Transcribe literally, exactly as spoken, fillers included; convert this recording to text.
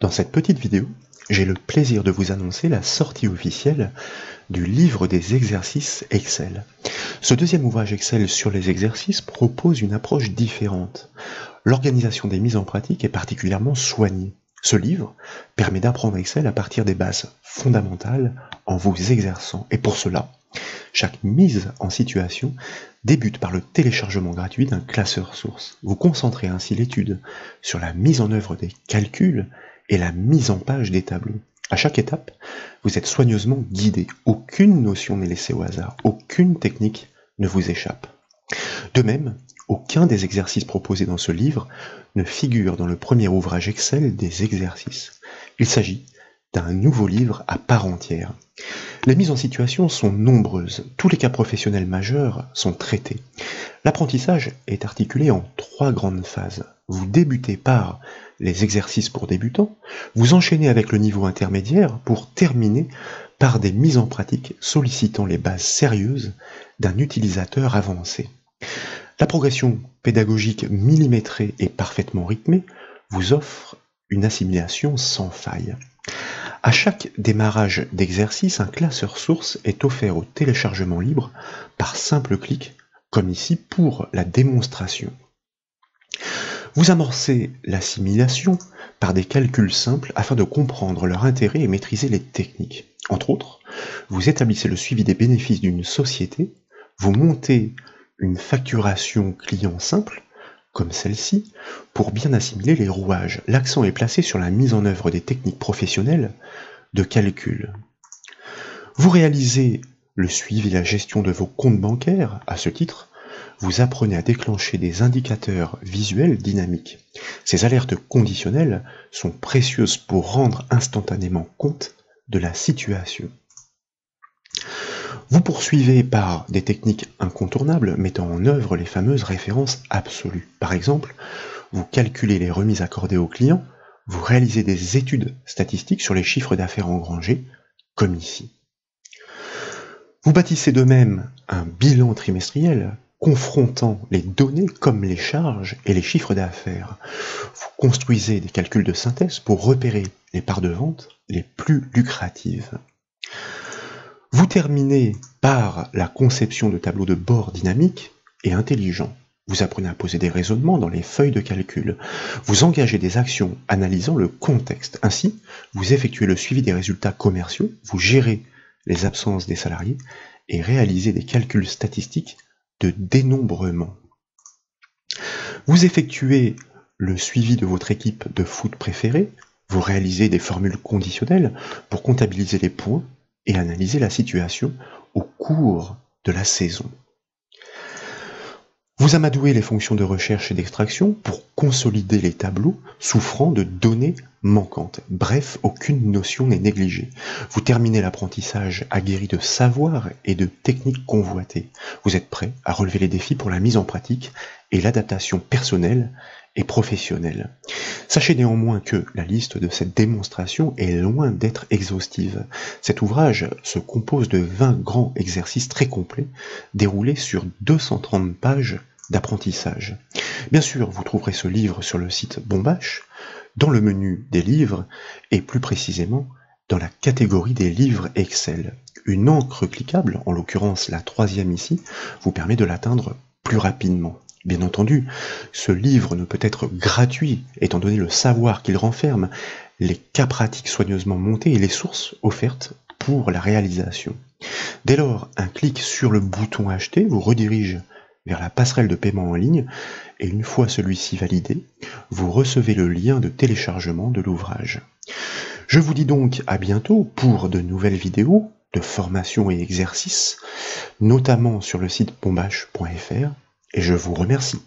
Dans cette petite vidéo, j'ai le plaisir de vous annoncer la sortie officielle du livre des exercices Excel. Ce deuxième ouvrage Excel sur les exercices propose une approche différente. L'organisation des mises en pratique est particulièrement soignée. Ce livre permet d'apprendre Excel à partir des bases fondamentales en vous exerçant. Et pour cela, chaque mise en situation débute par le téléchargement gratuit d'un classeur source. Vous concentrez ainsi l'étude sur la mise en œuvre des calculs et la mise en page des tableaux. À chaque étape, vous êtes soigneusement guidé. Aucune notion n'est laissée au hasard. Aucune technique ne vous échappe. De même, aucun des exercices proposés dans ce livre ne figure dans le premier ouvrage Excel des exercices. Il s'agit d'un nouveau livre à part entière. Les mises en situation sont nombreuses. Tous les cas professionnels majeurs sont traités. L'apprentissage est articulé en trois grandes phases. Vous débutez par les exercices pour débutants, vous enchaînez avec le niveau intermédiaire pour terminer par des mises en pratique sollicitant les bases sérieuses d'un utilisateur avancé. La progression pédagogique millimétrée et parfaitement rythmée vous offre une assimilation sans faille. À chaque démarrage d'exercice, un classeur source est offert au téléchargement libre par simple clic, comme ici pour la démonstration. Vous amorcez l'assimilation par des calculs simples afin de comprendre leur intérêt et maîtriser les techniques. Entre autres, vous établissez le suivi des bénéfices d'une société, vous montez une facturation client simple, comme celle-ci, pour bien assimiler les rouages. L'accent est placé sur la mise en œuvre des techniques professionnelles de calcul. Vous réalisez le suivi et la gestion de vos comptes bancaires. À ce titre, vous apprenez à déclencher des indicateurs visuels dynamiques. Ces alertes conditionnelles sont précieuses pour rendre instantanément compte de la situation. Vous poursuivez par des techniques incontournables mettant en œuvre les fameuses références absolues. Par exemple, vous calculez les remises accordées aux clients, vous réalisez des études statistiques sur les chiffres d'affaires engrangés, comme ici. Vous bâtissez de même un bilan trimestriel confrontant les données comme les charges et les chiffres d'affaires. Vous construisez des calculs de synthèse pour repérer les parts de vente les plus lucratives. Vous terminez par la conception de tableaux de bord dynamiques et intelligents. Vous apprenez à poser des raisonnements dans les feuilles de calcul. Vous engagez des actions analysant le contexte. Ainsi, vous effectuez le suivi des résultats commerciaux, vous gérez les absences des salariés et réalisez des calculs statistiques de dénombrement. Vous effectuez le suivi de votre équipe de foot préférée. Vous réalisez des formules conditionnelles pour comptabiliser les points et analyser la situation au cours de la saison. Vous amadouez les fonctions de recherche et d'extraction pour consolider les tableaux souffrant de données manquantes. Bref, aucune notion n'est négligée. Vous terminez l'apprentissage aguerri de savoir et de techniques convoitées. Vous êtes prêt à relever les défis pour la mise en pratique et l'adaptation personnelle et professionnelle. Sachez néanmoins que la liste de cette démonstration est loin d'être exhaustive. Cet ouvrage se compose de vingt grands exercices très complets, déroulés sur deux cent trente pages d'apprentissage. Bien sûr, vous trouverez ce livre sur le site Bonbache, dans le menu des livres, et plus précisément dans la catégorie des livres Excel. Une encre cliquable, en l'occurrence la troisième ici, vous permet de l'atteindre plus rapidement. Bien entendu, ce livre ne peut être gratuit, étant donné le savoir qu'il renferme, les cas pratiques soigneusement montés et les sources offertes pour la réalisation. Dès lors, un clic sur le bouton acheter vous redirige vers la passerelle de paiement en ligne, et une fois celui-ci validé, vous recevez le lien de téléchargement de l'ouvrage. Je vous dis donc à bientôt pour de nouvelles vidéos de formation et exercices, notamment sur le site bonbache point F R, et je vous remercie.